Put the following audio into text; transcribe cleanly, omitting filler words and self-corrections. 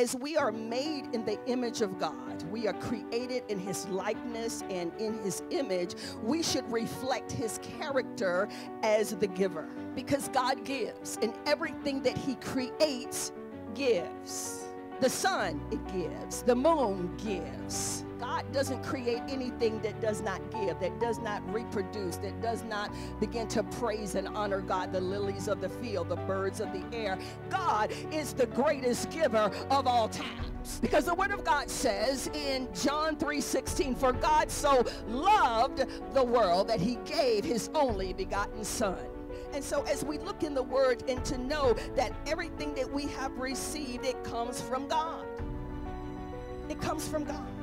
As we are made in the image of God, we are created in his likeness and in his image, we should reflect his character as the giver. Because God gives, and everything that he creates gives. The sun, it gives. The moon gives. God doesn't create anything that does not give, that does not reproduce, that does not begin to praise and honor God, the lilies of the field, the birds of the air. God is the greatest giver of all times. Because the Word of God says in John 3:16, for God so loved the world that he gave his only begotten Son. And so as we look in the Word and to know that everything that we have received, it comes from God. It comes from God.